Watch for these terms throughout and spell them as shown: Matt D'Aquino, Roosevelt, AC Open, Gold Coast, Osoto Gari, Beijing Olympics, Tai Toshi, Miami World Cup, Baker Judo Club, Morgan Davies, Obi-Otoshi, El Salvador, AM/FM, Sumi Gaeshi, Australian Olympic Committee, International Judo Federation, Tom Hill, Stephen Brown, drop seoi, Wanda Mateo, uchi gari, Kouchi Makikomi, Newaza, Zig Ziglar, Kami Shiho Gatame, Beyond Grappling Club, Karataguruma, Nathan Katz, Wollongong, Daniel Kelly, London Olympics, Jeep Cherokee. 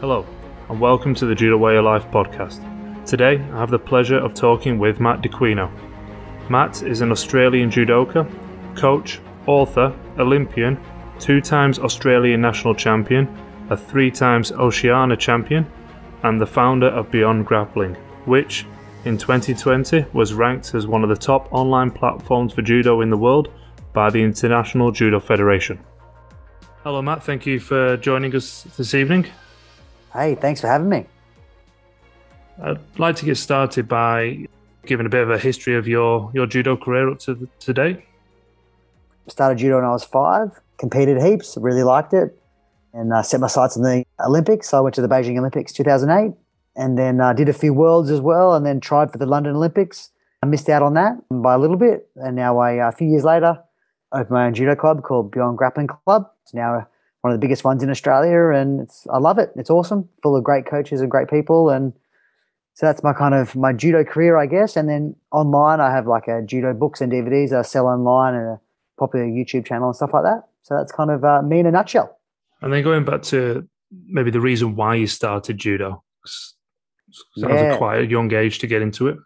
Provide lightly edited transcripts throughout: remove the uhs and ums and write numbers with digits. Hello, and welcome to the Judo Way of Life podcast. Today, I have the pleasure of talking with Matt D'Aquino. Matt is an Australian judoka, coach, author, Olympian, 2 times Australian national champion, a 3 times Oceania champion, and the founder of Beyond Grappling, which, in 2020, was ranked as one of the top online platforms for judo in the world by the International Judo Federation. Hello, Matt. Thank you for joining us this evening. Hey, thanks for having me. I'd like to get started by giving a bit of a history of your judo career up to today. Started judo when I was 5, competed heaps, really liked it, and set my sights on the Olympics. I went to the Beijing Olympics 2008, and then did a few worlds as well, and then tried for the London Olympics. I missed out on that by a little bit, and now a few years later, opened my own judo club called Beyond Grappling Club. It's now one of the biggest ones in Australia, and I love it. It's awesome, full of great coaches and great people. And so that's my judo career, I guess. And then online, I have judo books and DVDs I sell online, and a popular YouTube channel and stuff like that. So that's me in a nutshell. And then going back to maybe the reason why you started judo. Sounds like quite a young age to get into it.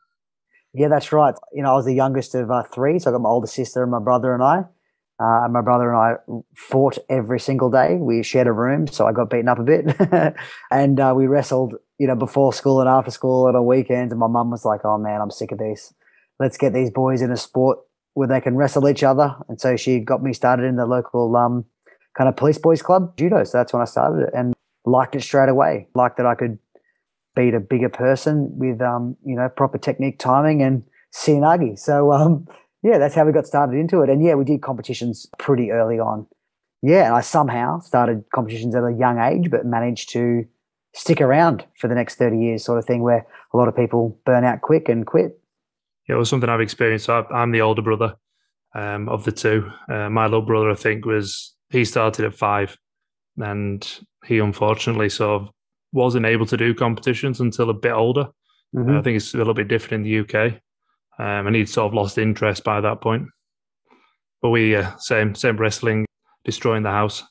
Yeah, that's right. I was the youngest of 3, so I got my older sister and my brother and I. My brother and I fought every single day. We shared a room, so I got beaten up a bit. And we wrestled, before school and after school and on weekends. And my mum was like, oh, man, I'm sick of this. Let's get these boys in a sport where they can wrestle each other. And so she got me started in the local kind of police boys club, judo. So that's when I started it and liked it straight away. Liked that I could beat a bigger person with, proper technique, timing, and sinagi. So, yeah, that's how we got started into it. And, yeah, we did competitions pretty early on. Yeah, and I somehow started competitions at a young age but managed to stick around for the next 30 years sort of thing, where a lot of people burn out quick and quit. Yeah, it was something I've experienced. I'm the older brother of the 2. My little brother, I think, he started at 5, and he unfortunately sort of wasn't able to do competitions until a bit older. Mm-hmm. I think it's a little bit different in the UK. And he'd sort of lost interest by that point. But we, same wrestling, destroying the house.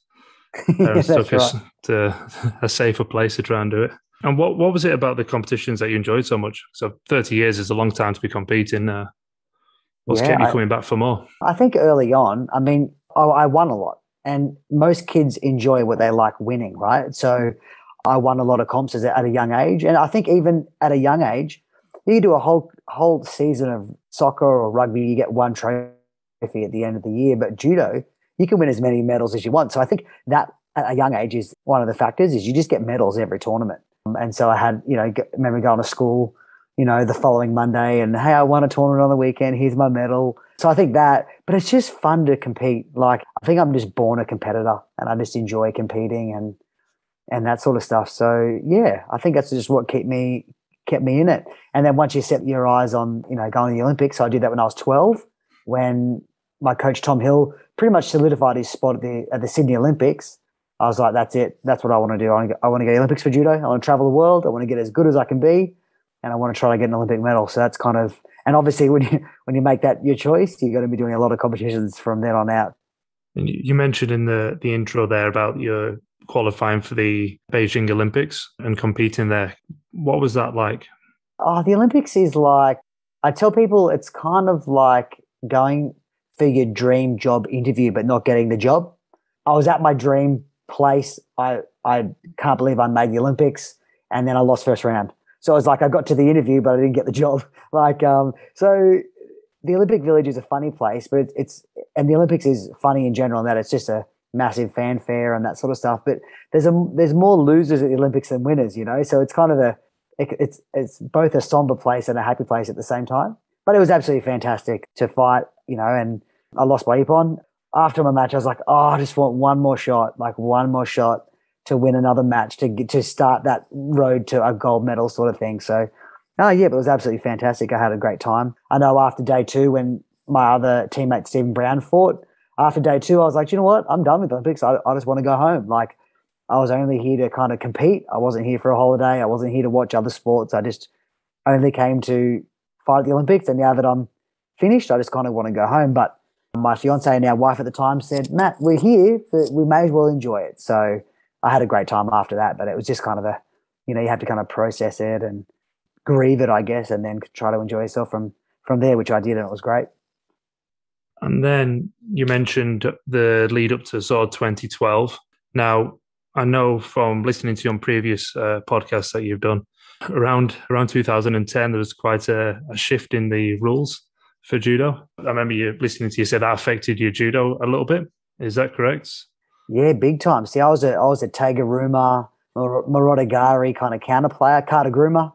Took us to a safer place to try and do it. And what was it about the competitions that you enjoyed so much? So 30 years is a long time to be competing. What's kept you coming back for more? I think early on, I won a lot. And most kids enjoy what they like winning, right? So I won a lot of comps at a young age. And I think even at a young age, you do a whole season of soccer or rugby, you get one trophy at the end of the year. But judo, you can win as many medals as you want. So I think that at a young age is one of the factors, is you just get medals every tournament. And so I had, remember going to school, the following Monday and, hey, I won a tournament on the weekend. Here's my medal. So I think that, but it's just fun to compete. I think I'm just born a competitor and I just enjoy competing and that sort of stuff. So, yeah, I think that's just what kept me in it. And then once you set your eyes on, going to the Olympics, so I did that when I was 12, when my coach Tom Hill pretty much solidified his spot at the Sydney Olympics. I was like, that's it. That's what I want to do. I want to go to the Olympics for judo. I want to travel the world. I want to get as good as I can be. And I want to try to get an Olympic medal. So that's and obviously when you make that your choice, you're going to be doing a lot of competitions from then on out. And you mentioned in the intro there about your qualifying for the Beijing Olympics and competing there. What was that like? Oh, the Olympics is like, I tell people it's kind of like going for your dream job interview but not getting the job. I was at my dream place. I can't believe I made the Olympics, and then I lost first round. So I was like, I got to the interview but I didn't get the job. So the Olympic Village is a funny place, but and the Olympics is funny in general in that it's just a massive fanfare and that sort of stuff. But there's more losers at the Olympics than winners, So it's kind of it's both a somber place and a happy place at the same time. But it was absolutely fantastic to fight, and I lost by ippon. After my match, I was like, oh, I just want one more shot to win another match to start that road to a gold medal sort of thing. So, but it was absolutely fantastic. I had a great time. I know after day 2 when my other teammate Stephen Brown fought, after day 2, I was like, you know what? I'm done with the Olympics. I just want to go home. I was only here to kind of compete. I wasn't here for a holiday. I wasn't here to watch other sports. I just only came to fight at the Olympics. And now that I'm finished, I just kind of want to go home. But my fiancée and our wife at the time said, Matt, we're here. We may as well enjoy it. So I had a great time after that, but it was just kind of a, you know, you had to kind of process it and grieve it, I guess, and then try to enjoy yourself from there, which I did, and it was great. And then you mentioned the lead up to Zord 2012. Now, I know from listening to your previous podcasts that you've done, around 2010, there was quite a shift in the rules for judo. I remember you listening to you say that affected your judo a little bit. Is that correct? Yeah, big time. See, I was a Karataguruma, Morota Gari kind of counter player, Karataguruma.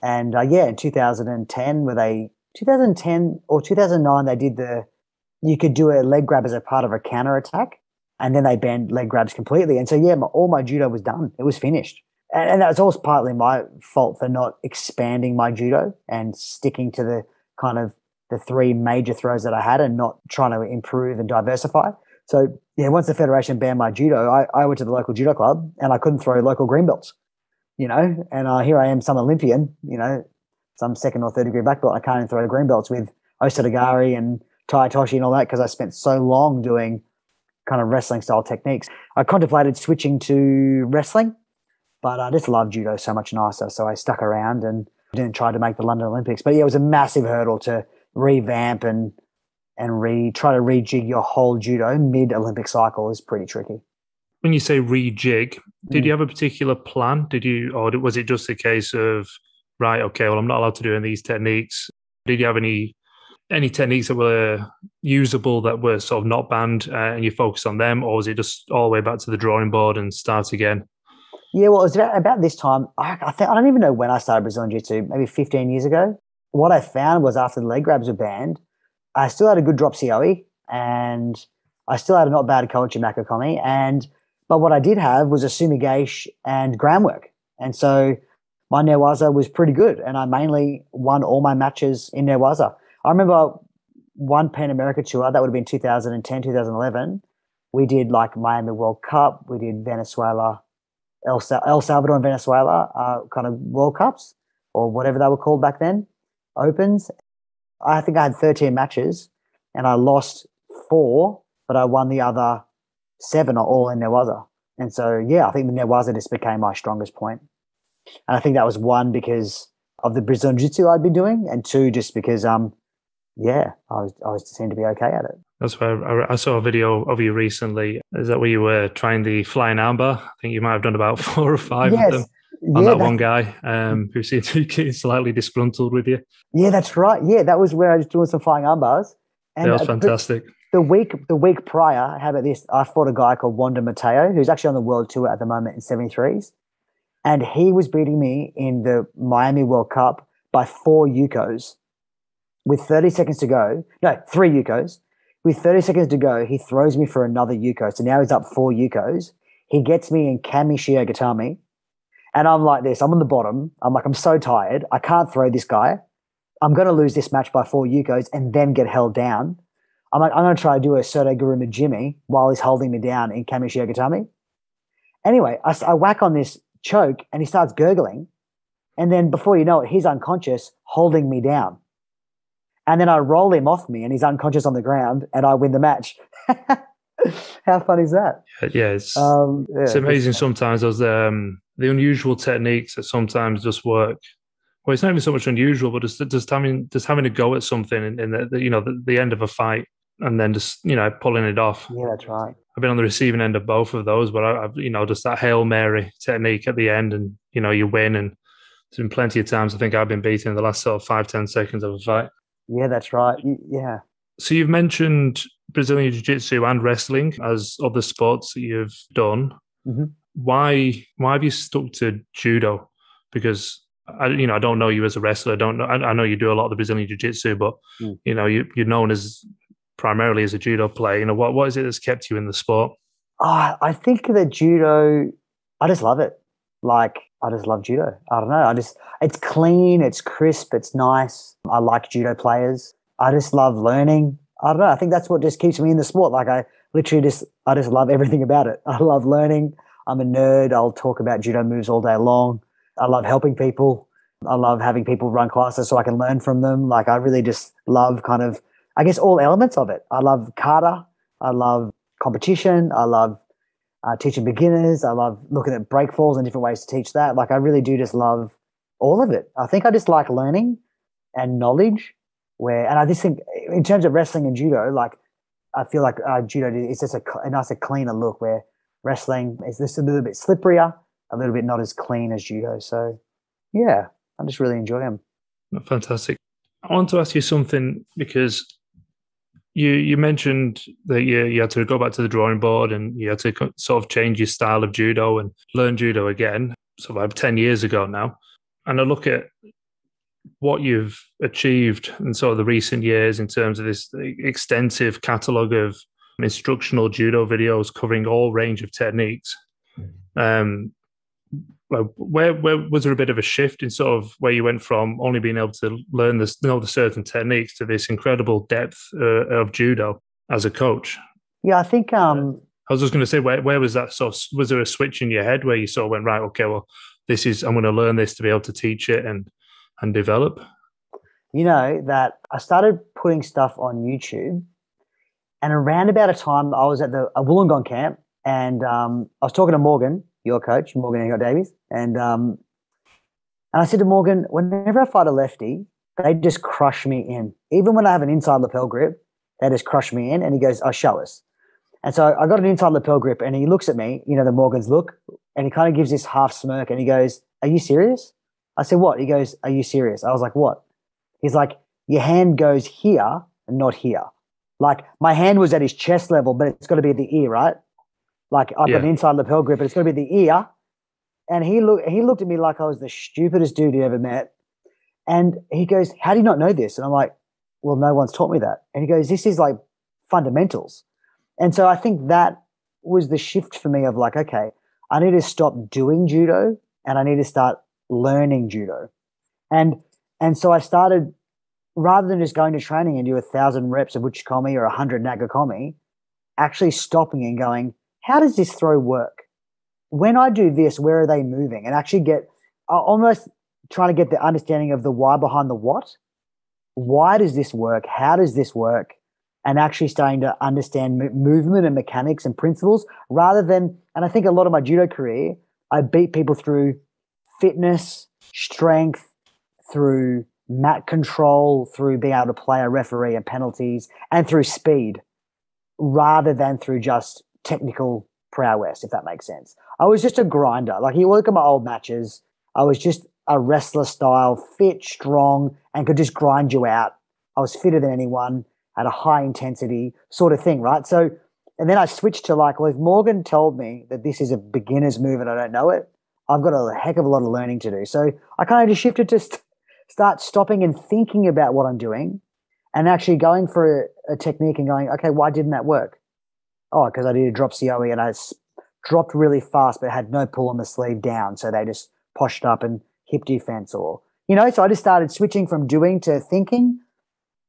And in 2010, 2010 or 2009, they did you could do a leg grab as a part of a counter attack, and then they banned leg grabs completely. And so, yeah, all my judo was done. It was finished. And that was also partly my fault for not expanding my judo and sticking to the kind of the three major throws that I had and not trying to improve and diversify. So, yeah, once the Federation banned my judo, I went to the local judo club and I couldn't throw local green belts, you know, and here I am, some Olympian, you know, some second or third degree black belt. I can't even throw green belts with Osoto Gari and Tai Toshi and all that because I spent so long doing kind of wrestling style techniques. I contemplated switching to wrestling, but I just love judo so much nicer. So I stuck around and didn't try to make the London Olympics. But yeah, it was a massive hurdle to revamp and try to rejig your whole judo mid-Olympic cycle is pretty tricky. When you say rejig, did you have a particular plan? Or was it just a case of, right, okay, well, I'm not allowed to do any of these techniques? Did you have any techniques that were usable that were sort of not banned and you focused on them? Or was it just all the way back to the drawing board and start again? Yeah, well, it was about this time. I don't even know when I started Brazilian Jiu-Jitsu, maybe 15 years ago. What I found was after the leg grabs were banned, I still had a good drop seoi and I still had a not bad Kouchi Makikomi. But what I did have was a Sumi Gaeshi and groundwork. And so my Newaza was pretty good, and I mainly won all my matches in Newaza. I remember one Pan America tour, that would have been 2010, 2011. We did like Miami World Cup. We did Venezuela, El Salvador and Venezuela kind of World Cups or whatever they were called back then, Opens. I think I had 13 matches and I lost 4, but I won the other 7 are all in Newaza. And so, yeah, I think the Newaza just became my strongest point. And I think that was 1 because of the Brazilian Jiu-Jitsu I'd been doing, and 2 just because, I seemed to be okay at it. That's where I saw a video of you recently. Is that where you were trying the flying armbar? I think you might have done about 4 or 5 of them on that one guy who seemed to be slightly disgruntled with you. Yeah, that's right. Yeah, that was where I was doing some flying armbars. That was fantastic. The week prior, how about this? I fought a guy called Wanda Mateo, who's actually on the world tour at the moment in 73s, and he was beating me in the Miami World Cup by 4 yukos with 30 seconds to go. No, 3 yukos. With 30 seconds to go, he throws me for another yuko. So now he's up 4 yukos. He gets me in Kami Shiho Gatame, and I'm like this. I'm on the bottom. I'm like, I'm so tired. I can't throw this guy. I'm going to lose this match by 4 yukos and then get held down. I'm like, I'm going to try to do a Sode Guruma Jime while he's holding me down in Kami Shiho Gatame. Anyway, I whack on this choke and he starts gurgling. And then before you know it, he's unconscious holding me down. And then I roll him off me and he's unconscious on the ground and I win the match. How funny is that? Yeah, it's amazing sometimes those the unusual techniques that sometimes just work. Well, it's not even so much unusual, but just having a go at something in the end of a fight and then just, you know, pulling it off. Yeah, that's right. I've been on the receiving end of both of those, but I've, you know, just that Hail Mary technique at the end and, you know, you win. And there's been plenty of times I think I've been beaten in the last sort of 5-10 seconds of a fight. Yeah, that's right. Yeah. So you've mentioned Brazilian Jiu-Jitsu and wrestling as other sports that you've done. Mm-hmm. Why have you stuck to judo? Because I don't know you as a wrestler. I know you do a lot of the Brazilian Jiu-Jitsu, but you know, you're known as primarily as a judo player. You know, what is it that's kept you in the sport? I think that judo, I just love it. Like, I just love judo. I don't know. It's clean, it's crisp, it's nice. I like judo players. I just love learning. I don't know. I think that's what just keeps me in the sport. Like, I just love everything about it. I love learning. I'm a nerd. I'll talk about judo moves all day long. I love helping people. I love having people run classes so I can learn from them. Like, I really just love kind of, I guess, all elements of it. I love kata. I love competition. I love teaching beginners. I love looking at break falls and different ways to teach that. Like, I really do just love all of it. I think I just like learning and knowledge. And I just think in terms of wrestling and judo, like, I feel like judo is just a nicer, cleaner look, where wrestling is just a little bit slipperier, a little bit not as clean as judo. So, yeah, I just really enjoy them. Fantastic. I want to ask you something, because you mentioned that you had to go back to the drawing board and you had to sort of change your style of judo and learn judo again, sort of like 10 years ago now. And I look at what you've achieved in sort of the recent years in terms of this extensive catalogue of instructional judo videos covering all range of techniques. Where was there a bit of a shift in sort of where you went from only being able to learn the certain techniques to this incredible depth of judo as a coach? Yeah, I think I was just going to say, where was that sort of, was there a switch in your head where you sort of went, right, okay, well, this is, I'm going to learn this to be able to teach it and develop? You know, that I started putting stuff on YouTube, and around about a time I was at a Wollongong camp, and I was talking to Morgan, your coach, Morgan Davies, and I said to Morgan, whenever I fight a lefty, they just crush me in. Even when I have an inside lapel grip, they just crush me in. And he goes, oh, show us. And so I got an inside lapel grip, and he looks at me, you know, the Morgan's look, and he kind of gives this half smirk, and he goes, are you serious? I said, what? He goes, are you serious? I was like, what? He's like, your hand goes here and not here. Like, my hand was at his chest level, but it's got to be at the ear, right? Like, I've got an inside lapel grip, but it's going to be the ear. And he looked at me like I was the stupidest dude he ever met. And he goes, how do you not know this? And I'm like, well, no one's taught me that. And he goes, this is like fundamentals. And so I think that was the shift for me of like, okay, I need to stop doing judo and I need to start learning judo. And so I started, rather than just going to training and do 1,000 reps of uchi gari or 100 nagakomi, actually stopping and going, how does this throw work? When I do this, where are they moving? And actually get, almost trying to get the understanding of the why behind the what. Why does this work? How does this work? And actually starting to understand movement and mechanics and principles, rather than, and I think a lot of my judo career, I beat people through fitness, strength, through mat control, through being able to play a referee and penalties, and through speed, rather than through just technical prowess, if that makes sense. I was just a grinder. Like, you look at my old matches, I was just a wrestler style, fit, strong, and could just grind you out. I was fitter than anyone at a high intensity sort of thing, right? So, and then I switched to like, well, if Morgan told me that this is a beginner's move and I don't know it, I've got a heck of a lot of learning to do. So I kind of just shifted to start stopping and thinking about what I'm doing and actually going for a technique and going, okay, why didn't that work? Oh, because I did a drop seoi and I dropped really fast but had no pull on the sleeve down, so they just poshed up and hip defense, or, you know, so I just started switching from doing to thinking,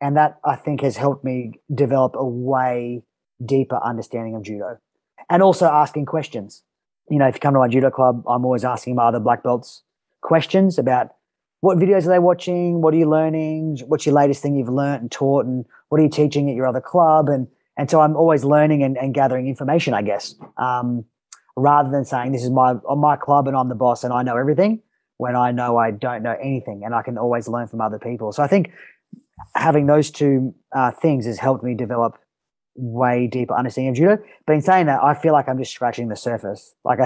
and that, I think, has helped me develop a way deeper understanding of judo. And also asking questions. You know, if you come to my judo club, I'm always asking my other black belts questions about what videos are they watching, what are you learning, what's your latest thing you've learnt and taught, and what are you teaching at your other club, and so I'm always learning and gathering information, I guess, rather than saying this is my club and I'm the boss and I know everything, when I know I don't know anything and I can always learn from other people. So I think having those two things has helped me develop way deeper understanding of judo. But in saying that, I feel like I'm just scratching the surface. Like,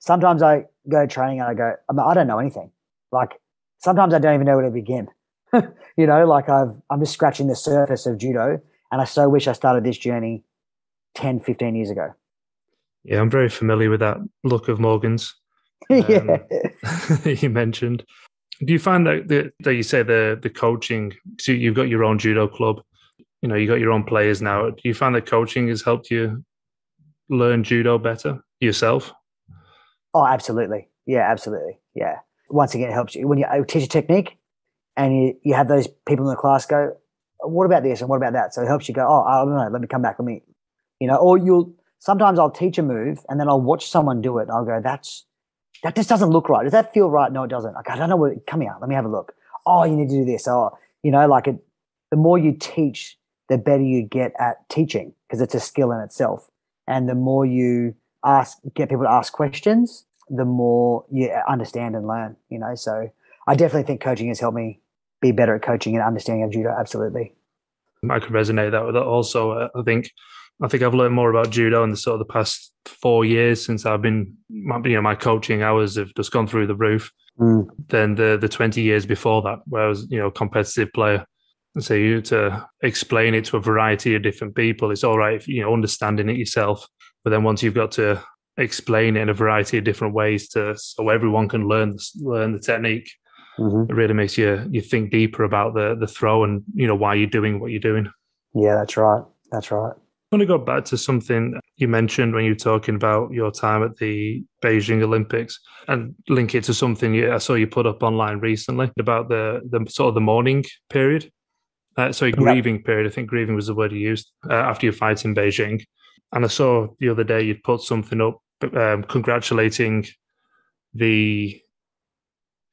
sometimes I go training and I go, I don't know anything. Like, sometimes I don't even know where to begin. You know, like, I'm just scratching the surface of judo. And I so wish I started this journey 10, 15 years ago. Yeah, I'm very familiar with that look of Morgan's you mentioned. Do you find that you say the coaching, so you've got your own judo club, you know, you've got your own players now. Do you find that coaching has helped you learn judo better yourself? Oh, absolutely. Yeah, absolutely. Yeah. Once again, it helps you. When you teach a technique and you have those people in the class go, what about this and what about that? So it helps you go, oh, I don't know, let me come back, or sometimes I'll teach a move and then I'll watch someone do it and I'll go, that just doesn't look right. Does that feel right? No, it doesn't. Okay, I don't know come here, let me have a look. Oh, you need to do this. Oh, you know, like, the more you teach, the better you get at teaching, because it's a skill in itself. And the more you get people to ask questions, the more you understand and learn, you know. So I definitely think coaching has helped me be better at coaching and understanding of judo. Absolutely. I could resonate that with that also. I think I've learned more about judo in the sort of the past 4 years since I've been, my coaching hours have just gone through the roof than the 20 years before that, where I was, a competitive player. And so you to explain it to a variety of different people, it's all right, if, understanding it yourself. But then once you've got to explain it in a variety of different ways so everyone can learn the technique, it really makes you think deeper about the throw and, why you're doing what you're doing. Yeah, that's right. That's right. I want to go back to something you mentioned when you were talking about your time at the Beijing Olympics and link it to something I saw you put up online recently about the sort of the mourning period. Grieving period. I think grieving was the word you used after your fight in Beijing. And I saw the other day you'd put something up congratulating the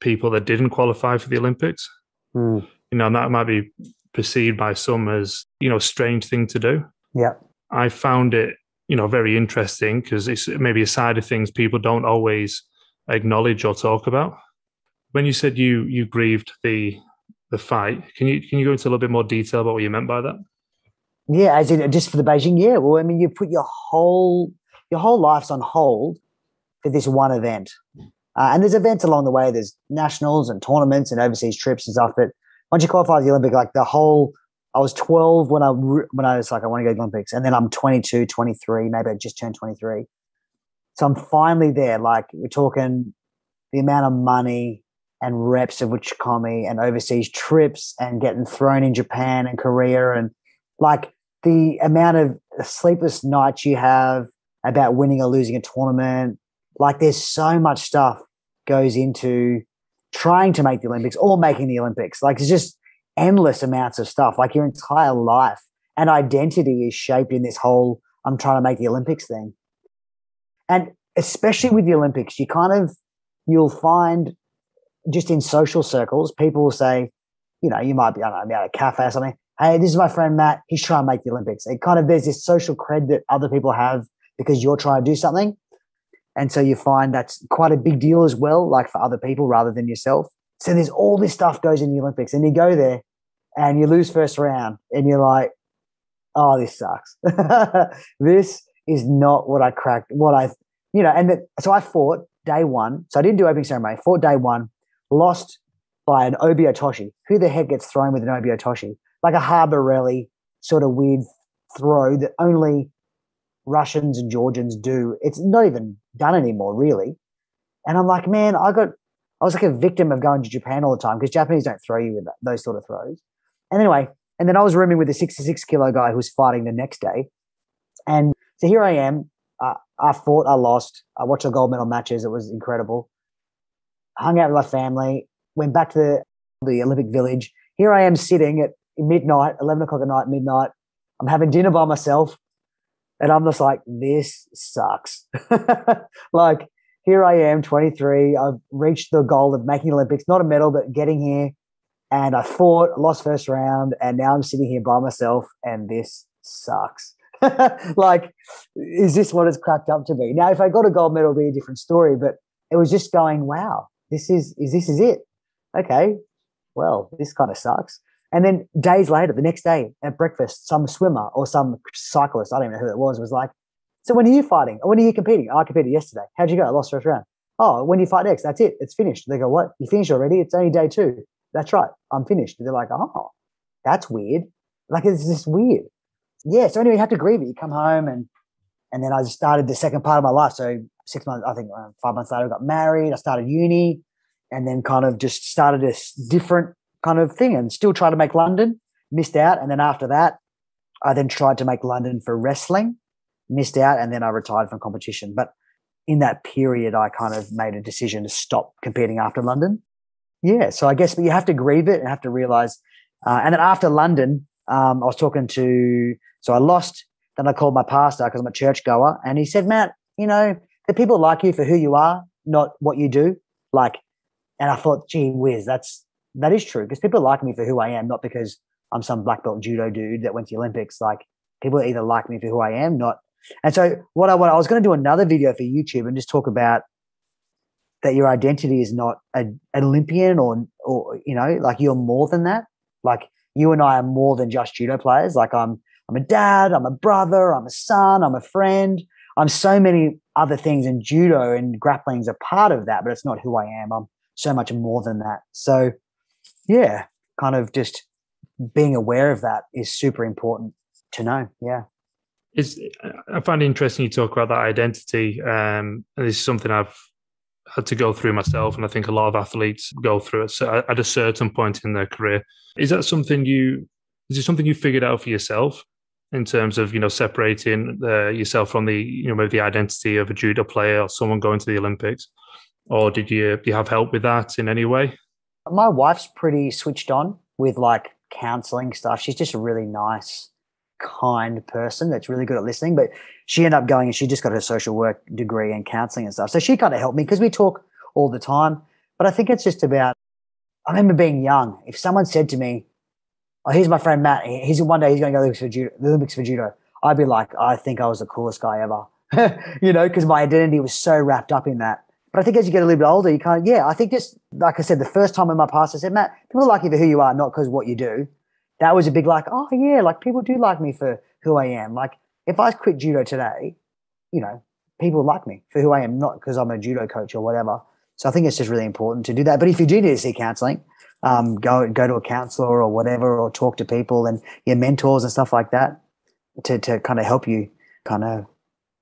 people that didn't qualify for the Olympics. And that might be perceived by some as, a strange thing to do. Yeah. I found it, very interesting because it's maybe a side of things people don't always acknowledge or talk about. When you said you grieved the fight, can you go into a little bit more detail about what you meant by that? Yeah, as in just for the Beijing year. Well, you put your whole life's on hold for this one event. And there's events along the way. There's nationals and tournaments and overseas trips and stuff. But once you qualify for the Olympic, like the whole, I was 12 when I was like, I want to go to the Olympics. And then I'm 22, 23, maybe I just turned 23. So I'm finally there. Like we're talking the amount of money and reps of uchi gari and overseas trips and getting thrown in Japan and Korea and like the amount of sleepless nights you have about winning or losing a tournament. Like there's so much stuff goes into trying to make the Olympics or making the Olympics. Like it's just endless amounts of stuff. Like your entire life and identity is shaped in this whole I'm trying to make the Olympics thing. And especially with the Olympics, you'll find just in social circles, people will say, you might be, at a cafe or something. Hey, this is my friend Matt. He's trying to make the Olympics. It kind of, there's this social cred that other people have because you're trying to do something. And so you find that's quite a big deal as well, like for other people rather than yourself. So there's all this stuff goes in the Olympics and you go there and you lose first round and you're like, oh, this sucks. This is not what I cracked, so I fought day one. So I didn't do opening ceremony, fought day one, lost by an Obi-Otoshi. Who the heck gets thrown with an Obi-Otoshi? Like a Harborelli sort of weird throw that only Russians and Georgians do. It's not even done anymore, really. And I'm like, man, I was like a victim of going to Japan all the time because Japanese don't throw you with those sort of throws. And anyway, and then I was rooming with a 66-kilo guy who was fighting the next day. And so here I am. I fought, I lost. I watched the gold medal matches. It was incredible. Hung out with my family, went back to the Olympic Village. Here I am sitting at midnight, 11 o'clock at night, midnight. I'm having dinner by myself. And I'm just like, this sucks. Like, here I am, 23. I've reached the goal of making Olympics, not a medal, but getting here. And I fought, lost first round, and now I'm sitting here by myself, and this sucks. Like, is this what it's cracked up to be? Now, if I got a gold medal, it'd be a different story, but it was just going, wow, this is it. Okay, well, this kind of sucks. And then days later, the next day at breakfast, some swimmer or some cyclist, I don't even know who it was like, so when are you fighting? When are you competing? Oh, I competed yesterday. How'd you go? I lost first round. Oh, when do you fight next? That's it. It's finished. They go, what? You finished already? It's only day two. That's right. I'm finished. They're like, oh, that's weird. Like, it's just weird. Yeah. So anyway, you have to grieve it. You come home and then I started the second part of my life. So 6 months, I think 5 months later, I got married. I started uni and then kind of just started a different kind of thing and still tried to make London, missed out. And then after that, I then tried to make London for wrestling, missed out. And then I retired from competition. But in that period, I kind of made a decision to stop competing after London. Yeah. So I guess, but you have to grieve it and have to realize. And then after London, I was talking to, so I lost. Then I called my pastor because I'm a churchgoer. And he said, Matt, the people like you for who you are, not what you do. Like, and I thought, gee whiz, that is true because people like me for who I am, not because I'm some black belt judo dude that went to the Olympics. Like people either like me for who I am, not And so what I was going to do another video for YouTube and just talk about that your identity is not an Olympian or you know, like you're more than that. Like you and I are more than just judo players. Like I'm a dad, I'm a brother, I'm a son, I'm a friend. I'm so many other things, and judo and grappling is a part of that, but it's not who I am. I'm so much more than that. So yeah, kind of just being aware of that is super important to know. Yeah. I find it interesting you talk about that identity. And this is something I've had to go through myself, and I think a lot of athletes go through it at a certain point in their career. Is it something you figured out for yourself in terms of, you know, separating yourself from the, you know, maybe the identity of a judo player or someone going to the Olympics? Or did you have help with that in any way? My wife's pretty switched on with like counseling stuff. She's just a really nice, kind person that's really good at listening, but she ended up going and she just got her social work degree and counseling and stuff. So she kind of helped me because we talk all the time. But I think it's just about, I remember being young, if someone said to me, "Oh, here's my friend Matt. One day he's going to go to the Olympics for judo." I'd be like, I think I was the coolest guy ever, you know, because my identity was so wrapped up in that. But I think as you get a little bit older, you kind of, I think just, like I said, the first time in my past, I said, "Matt, people like you for who you are, not because what you do." That was a big like, oh yeah, like people do like me for who I am. Like if I quit judo today, you know, people like me for who I am, not because I'm a judo coach or whatever. So I think it's just really important to do that. But if you do need to see counseling, go to a counselor or whatever, or talk to people and your mentors and stuff like that to kind of help you kind of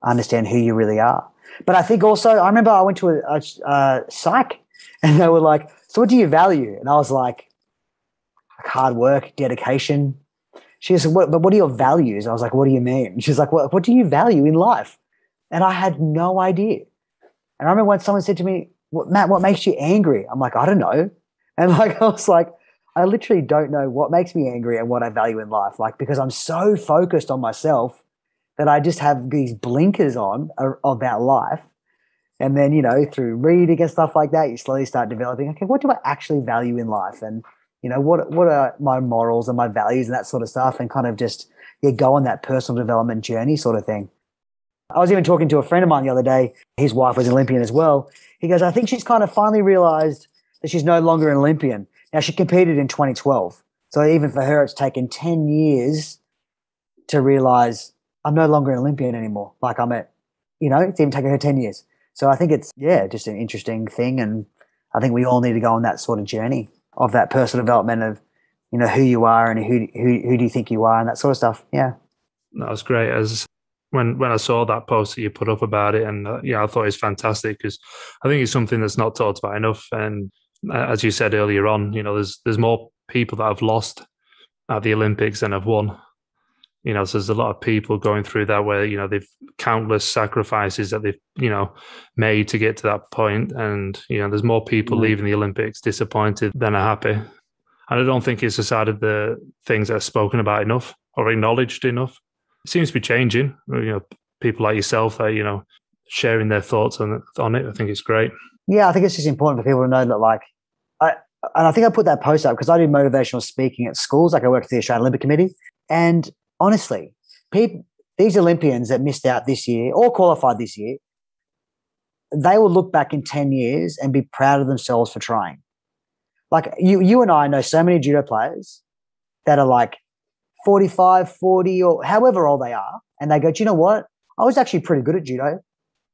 understand who you really are. But I think also, I remember I went to a psych and they were like, "So what do you value?" And I was like, "Hard work, dedication." She said, "But what are your values?" I was like, "What do you mean?" She's like, "What do you value in life?" And I had no idea. And I remember when someone said to me, "Matt, what makes you angry?" I'm like, "I don't know." And like I was like, I literally don't know what makes me angry and what I value in life, like because I'm so focused on myself that I just have these blinkers on about life. And then, you know, through reading and stuff like that, you slowly start developing, okay, what do I actually value in life? And, you know, what are my morals and my values and that sort of stuff, and kind of just go on that personal development journey sort of thing. I was even talking to a friend of mine the other day. His wife was an Olympian as well. He goes, "I think she's kind of finally realized that she's no longer an Olympian." Now, she competed in 2012. So even for her, it's taken 10 years to realize I'm no longer an Olympian anymore. Like I'm at, you know, it's even taken her 10 years. So I think it's, yeah, just an interesting thing. And I think we all need to go on that sort of journey of that personal development of, you know, who you are and who do you think you are and that sort of stuff. Yeah. That was great. As when I saw that post that you put up about it, and I thought it was fantastic because I think it's something that's not talked about enough. And as you said earlier on, you know, there's more people that have lost at the Olympics than have won. You know, so there's a lot of people going through that where, you know, they've countless sacrifices that they've, you know, made to get to that point. And, you know, there's more people leaving the Olympics disappointed than are happy. And I don't think it's a side of the things that are spoken about enough or acknowledged enough. It seems to be changing. You know, people like yourself are, you know, sharing their thoughts on it. I think it's great. Yeah, I think it's just important for people to know that, like, I think I put that post up because I do motivational speaking at schools. Like I work for the Australian Olympic Committee. And honestly, these Olympians that missed out this year or qualified this year, they will look back in 10 years and be proud of themselves for trying. Like you and I know so many judo players that are like 45, 40 or however old they are, and they go, "Do you know what? I was actually pretty good at judo,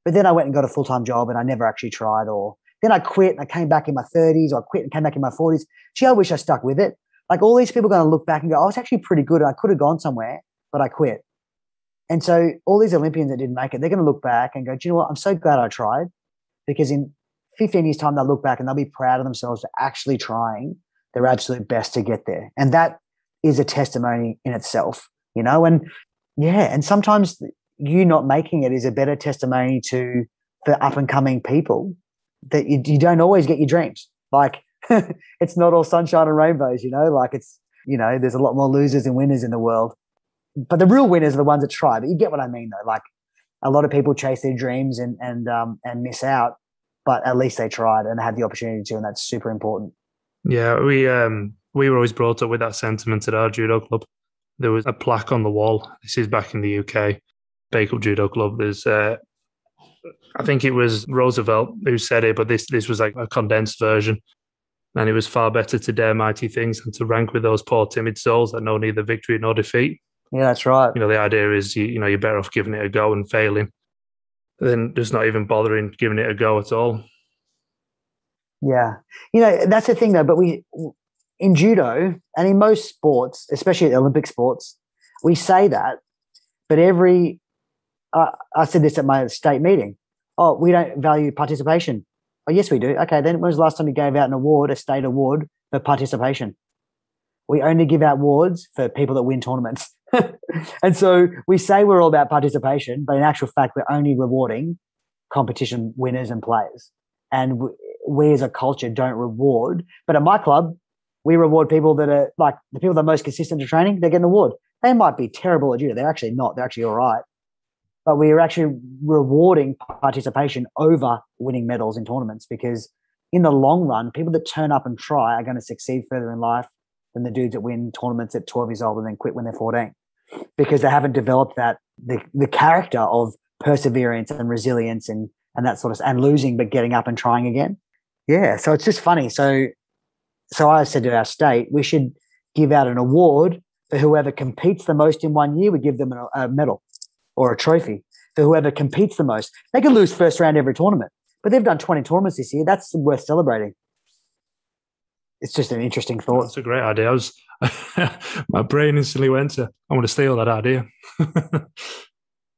but then I went and got a full-time job and I never actually tried, or then I quit and I came back in my 30s, or I quit and came back in my 40s. Gee, I wish I stuck with it." Like all these people are going to look back and go, "I was actually pretty good. I could have gone somewhere, but I quit." And so all these Olympians that didn't make it, they're going to look back and go, "Do you know what? I'm so glad I tried," because in 15 years' time, they'll look back and they'll be proud of themselves for actually trying their absolute best to get there. And that is a testimony in itself, you know? And yeah, and sometimes you not making it is a better testimony for up and coming people that you don't always get your dreams. Like, it's not all sunshine and rainbows, you know, like it's, you know, there's a lot more losers and winners in the world, but the real winners are the ones that try. But you get what I mean though, like a lot of people chase their dreams and miss out, but at least they tried and had the opportunity to, and that's super important. Yeah. We were always brought up with that sentiment at our judo club. There was a plaque on the wall. This is back in the UK. Baker Judo Club. There's, I think it was Roosevelt who said it, but this was like a condensed version. And it was far better to dare mighty things than to rank with those poor timid souls that know neither victory nor defeat. Yeah, that's right. You know, the idea is, you know, you're better off giving it a go and failing than just not even bothering giving it a go at all. Yeah. You know, that's the thing though, but we, in judo and in most sports, especially Olympic sports, we say that, but I said this at my state meeting. Oh, we don't value participation. Oh, yes, we do. Okay, then when was the last time you gave out an award, a state award, for participation? We only give out awards for people that win tournaments. And so we say we're all about participation, but in actual fact, we're only rewarding competition winners and players. And we as a culture don't reward. But at my club, we reward people that are like the people that are most consistent to training, they get an award. They might be terrible at judo. They're actually not. They're actually all right. But we are actually rewarding participation over winning medals in tournaments, because in the long run, people that turn up and try are going to succeed further in life than the dudes that win tournaments at 12 years old and then quit when they're 14, because they haven't developed that the character of perseverance and resilience and that sort of, and losing but getting up and trying again. Yeah, so it's just funny. So I said to our state, we should give out an award for whoever competes the most in one year. We give them a medal or a trophy for whoever competes the most. They could lose first round every tournament, but they've done 20 tournaments this year. That's worth celebrating. It's just an interesting thought. That's a great idea. My brain instantly went to, I want to steal that idea.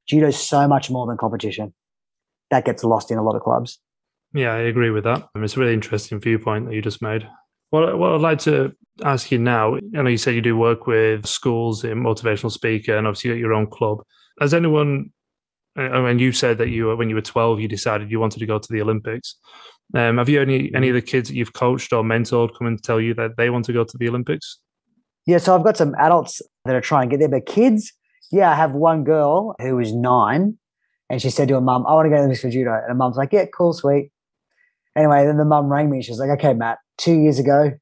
Judo's so much more than competition. That gets lost in a lot of clubs. Yeah, I agree with that. I mean, it's a really interesting viewpoint that you just made. What I'd like to ask you now, I know you said you do work with schools in motivational speaker, and obviously you got your own club. Has anyone, and you said that when you were 12, you decided you wanted to go to the Olympics. Have you any of the kids that you've coached or mentored come and tell you that they want to go to the Olympics? Yeah, so I've got some adults that are trying to get there, but kids, yeah, I have one girl who is 9, and she said to her mum, I want to go to the Olympics for judo. And her mum's like, yeah, cool, sweet. Anyway, then the mum rang me. She was like, okay, Matt, 2 years ago,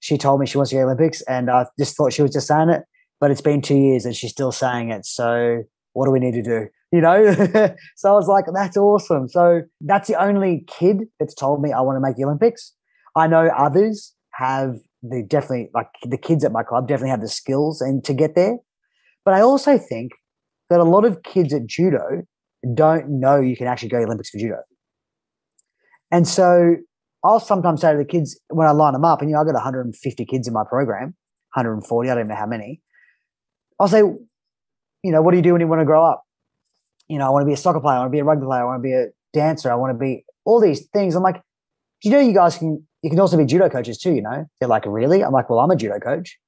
she told me she wants to go to the Olympics, and I just thought she was just saying it, but it's been 2 years and she's still saying it, so what do we need to do? You know, so I was like, that's awesome. So that's the only kid that's told me I want to make the Olympics. I know others have, they definitely, like the kids at my club definitely have the skills and to get there. But I also think that a lot of kids at judo don't know you can actually go to the Olympics for judo. And so I'll sometimes say to the kids when I line them up, and you know, I've got 150 kids in my program, 140, I don't know how many. I'll say, you know, what do you do when you want to grow up? You know, I want to be a soccer player, I want to be a rugby player, I want to be a dancer, I want to be all these things. I'm like, do you know you guys you can also be judo coaches too, you know? They're like, really? I'm like, well, I'm a judo coach.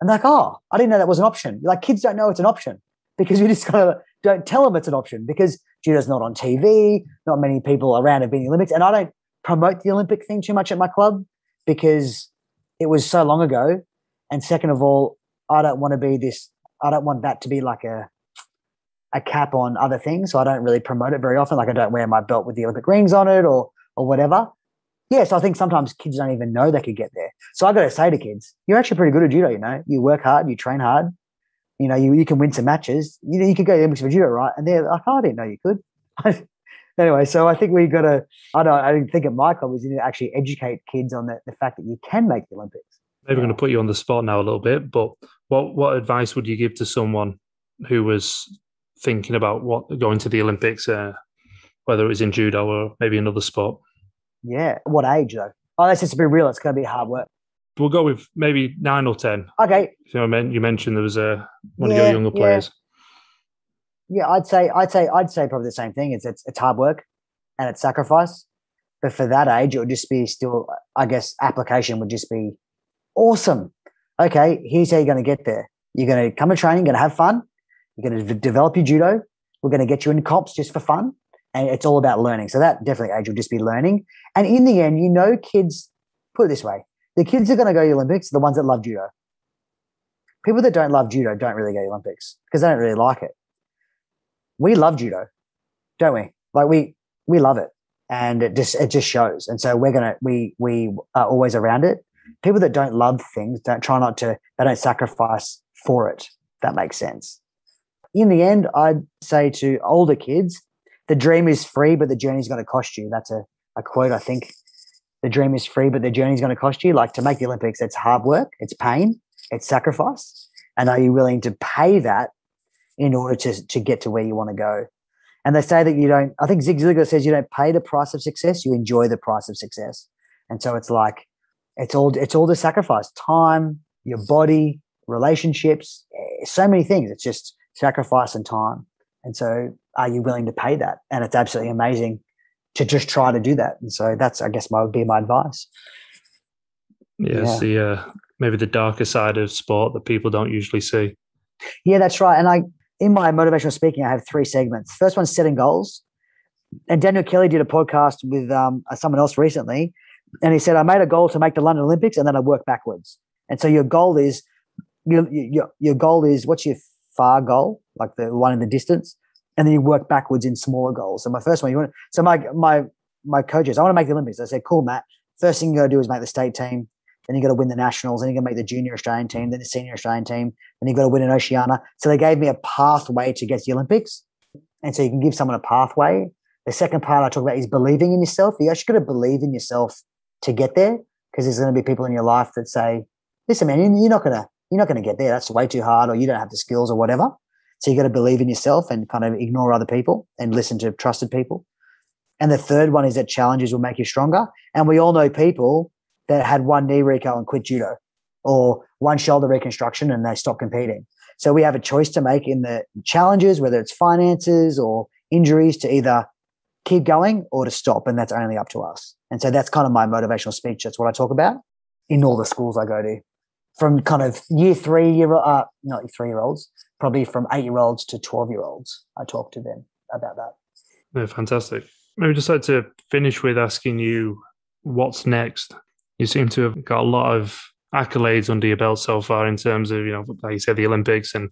And they're like, oh, I didn't know that was an option. Like, kids don't know it's an option because we just kind of don't tell them it's an option, because judo's not on TV, not many people around have been in the Olympics. And I don't promote the Olympic thing too much at my club because it was so long ago. And second of all, I don't want that to be like a cap on other things, so I don't really promote it very often. Like, I don't wear my belt with the Olympic rings on it or whatever. Yeah, so I think sometimes kids don't even know they could get there. So I got to say to kids, you're actually pretty good at judo, you know. You work hard, you train hard, you know, you can win some matches. You know, you could go to the Olympics for judo, right? And they're like, oh, I didn't know you could. Anyway, so I think we got to – I didn't think at my club was to actually educate kids on the fact that you can make the Olympics. Maybe we're going to put you on the spot now a little bit, but what advice would you give to someone who was – thinking about going to the Olympics, whether it was in judo or maybe another sport? Yeah. What age though? Oh, that's just to be real. It's going to be hard work. We'll go with maybe 9 or 10. Okay. You know, you mentioned there was one of your younger players. Yeah, I'd say probably the same thing. It's hard work and it's sacrifice, but for that age, it would just be still. I guess application would just be awesome. Okay, here's how you're going to get there. You're going to come to training, going to have fun. You're going to develop your judo. We're going to get you in comps just for fun. And it's all about learning. So that definitely age will just be learning. And in the end, you know, kids, put it this way, the kids are going to go to the Olympics, the ones that love judo. People that don't love judo don't really go to the Olympics because they don't really like it. We love judo, don't we? Like we love it. And it just shows. And so we are always around it. People that don't love things, they don't sacrifice for it. That makes sense. in the end, I'd say to older kids, the dream is free, but the journey's going to cost you. That's a quote, I think. The dream is free, but the journey's going to cost you. Like, to make the Olympics, it's hard work, it's pain, it's sacrifice. And are you willing to pay that in order to get to where you want to go? And they say that you don't, I think Zig Ziglar says you don't pay the price of success, you enjoy the price of success. And so it's like, it's all the sacrifice, time, your body, relationships, so many things. It's just sacrifice and time. And so are you willing to pay that? And it's absolutely amazing to just try to do that. And so that's, I guess, would be my advice. Yeah, yeah. See, maybe the darker side of sport that people don't usually see. Yeah, that's right. And in my motivational speaking, I have three segments. First one's setting goals. And Daniel Kelly did a podcast with someone else recently. And he said, I made a goal to make the London Olympics and then I work backwards. And so your goal is, your goal is, what's your far goal? Like the one in the distance. And then you work backwards in smaller goals. So my first one, my coach is, I want to make the Olympics. I said, cool, Matt. First thing you got to do is make the state team. Then you got to win the nationals. Then you got to make the junior Australian team. Then the senior Australian team. Then you got to win an Oceania. So they gave me a pathway to get to the Olympics. And so you can give someone a pathway. The second part I talk about is believing in yourself. You actually got to believe in yourself to get there, because there's going to be people in your life that say, listen, man, you're not going to get there. That's way too hard, or you don't have the skills, or whatever. So you got to believe in yourself and kind of ignore other people and listen to trusted people. And the third one is that challenges will make you stronger. And we all know people that had one knee reco and quit judo, or one shoulder reconstruction and they stopped competing. So we have a choice to make in the challenges, whether it's finances or injuries, to either keep going or to stop. And that's only up to us. And so that's kind of my motivational speech. That's what I talk about in all the schools I go to, from kind of not 3-year-olds, probably from 8-year-olds to 12-year-olds. I talk to them about that. Yeah, fantastic. Maybe just like to finish with asking you, what's next? You seem to have got a lot of accolades under your belt so far in terms of, like you said, the Olympics and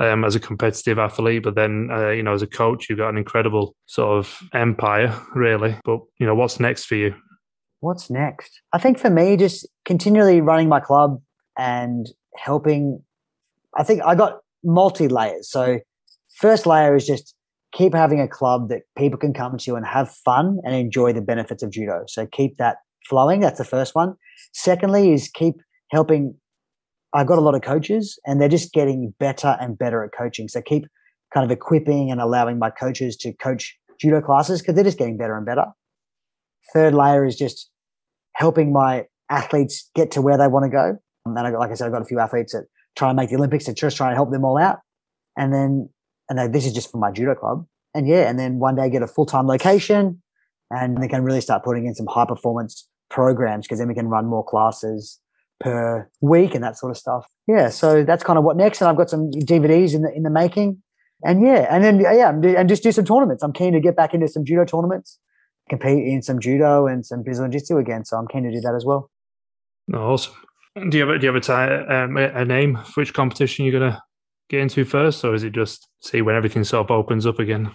as a competitive athlete, but then, as a coach, you've got an incredible sort of empire, really. But, what's next for you? What's next? I think for me, just continually running my club and helping. I think I got multi-layers. So first layer is just keep having a club that people can come to and have fun and enjoy the benefits of judo. So keep that flowing. That's the first one. Secondly is keep helping. I got a lot of coaches and they're just getting better and better at coaching. So keep kind of equipping and allowing my coaches to coach judo classes, because they're just getting better and better. Third layer is just helping my athletes get to where they want to go. And then, like I said, I've got a few athletes that try and make the Olympics and just try and help them all out. And then, this is just for my judo club. And then one day get a full-time location and they can really start putting in some high-performance programs, because then we can run more classes per week and that sort of stuff. Yeah, so that's kind of what next. And I've got some DVDs in the making. And just do some tournaments. I'm keen to get back into some judo tournaments, compete in some judo and some Brazilian jiu-jitsu again. So I'm keen to do that as well. Awesome. Do you have a name for which competition you're going to get into first, or is it just see when everything sort of opens up again?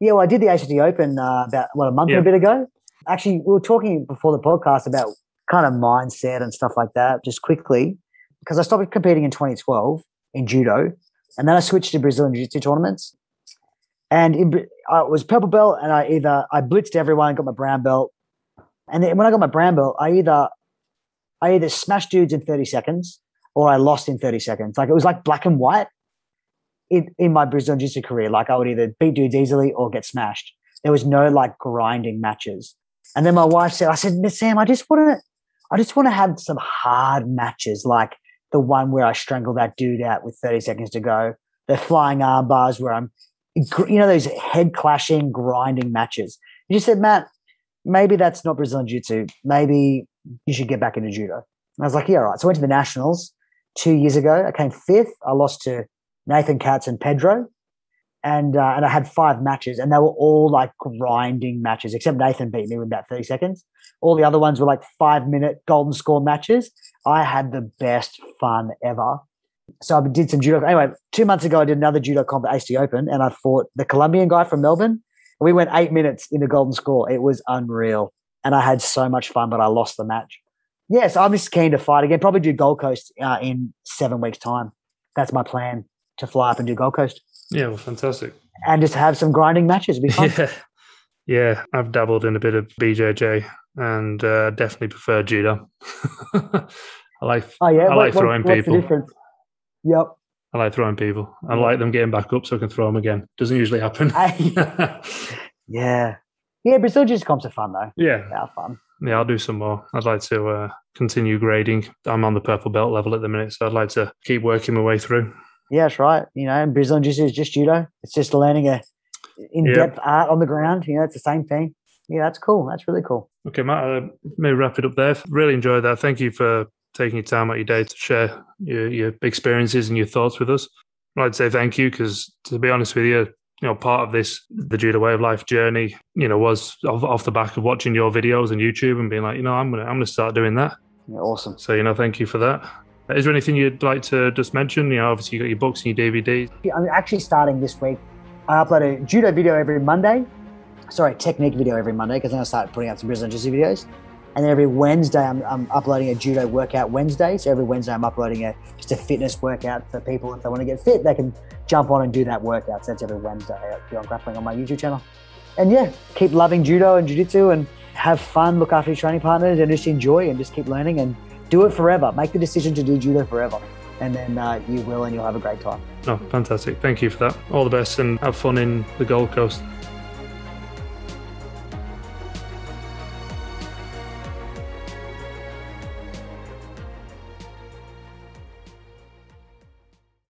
Yeah, well, I did the ACT Open about a month and a bit ago. Actually, we were talking before the podcast about kind of mindset and stuff like that, just quickly, because I stopped competing in 2012 in judo, and then I switched to Brazilian jiu-jitsu tournaments. And I was purple belt, and I blitzed everyone, got my brown belt. And then when I got my brown belt, I either smashed dudes in 30 seconds or I lost in 30 seconds. Like, it was like black and white in my Brazilian jiu-jitsu career. Like, I would either beat dudes easily or get smashed. There was no like grinding matches. And then my wife said, Miss Sam, I just want to have some hard matches, like the one where I strangle that dude out with 30 seconds to go, the flying arm bars where I'm, those head clashing, grinding matches. You just said, Matt, maybe that's not Brazilian jiu-jitsu. Maybe you should get back into judo. And I was like, yeah, all right. So I went to the nationals 2 years ago. I came fifth. I lost to Nathan Katz and Pedro. And I had 5 matches, and they were all like grinding matches, except Nathan beat me in about 30 seconds. All the other ones were like 5-minute golden score matches. I had the best fun ever. So I did some judo. Anyway, 2 months ago, I did another judo comp at AC Open, and I fought the Colombian guy from Melbourne. We went 8 minutes in the golden score. It was unreal. And I had so much fun, but I lost the match. Yes, I'm just keen to fight again. Probably do Gold Coast in 7 weeks' time. That's my plan. to fly up and do Gold Coast. Yeah, well, fantastic. And just have some grinding matches. It'd be fun. Yeah, I've dabbled in a bit of BJJ and definitely prefer judo. I like throwing people. What's the difference? Yep. I like throwing people. I like them getting back up so I can throw them again. Doesn't usually happen. Yeah. Yeah, Brazil Jiu-Jitsu comps are fun, though. Yeah. They are fun. Yeah, I'll do some more. I'd like to continue grading. I'm on the purple belt level at the minute, so I'd like to keep working my way through. Yeah, that's right. You know, Brazilian Jiu-Jitsu is just judo. It's just learning a in-depth art on the ground. You know, it's the same thing. Yeah, that's cool. That's really cool. Okay, Matt, maybe wrap it up there. Really enjoyed that. Thank you for taking your time out of your day to share your experiences and your thoughts with us. I'd say thank you because, to be honest with you, you know, part of this, the Judo Way of Life journey, you know, was off the back of watching your videos on YouTube and being like, you know, I'm gonna start doing that. Yeah, awesome. So, you know, thank you for that. Is there anything you'd like to just mention? You know, obviously you got your books and your DVDs. I'm actually starting this week. I upload a judo video every Monday. Sorry, technique video every Monday, because then I start putting out some Brazilian Jiu-Jitsu videos. And then every Wednesday, I'm uploading a judo workout Wednesday. So every Wednesday, I'm uploading just a fitness workout for people. If they want to get fit, they can jump on and do that workout. So that's every Wednesday at Beyond Grappling on my YouTube channel. And yeah, keep loving judo and jiu-jitsu and have fun, look after your training partners and just enjoy and just keep learning and do it forever. Make the decision to do judo forever. And then you will, and you'll have a great time. Oh, fantastic. Thank you for that. All the best and have fun in the Gold Coast.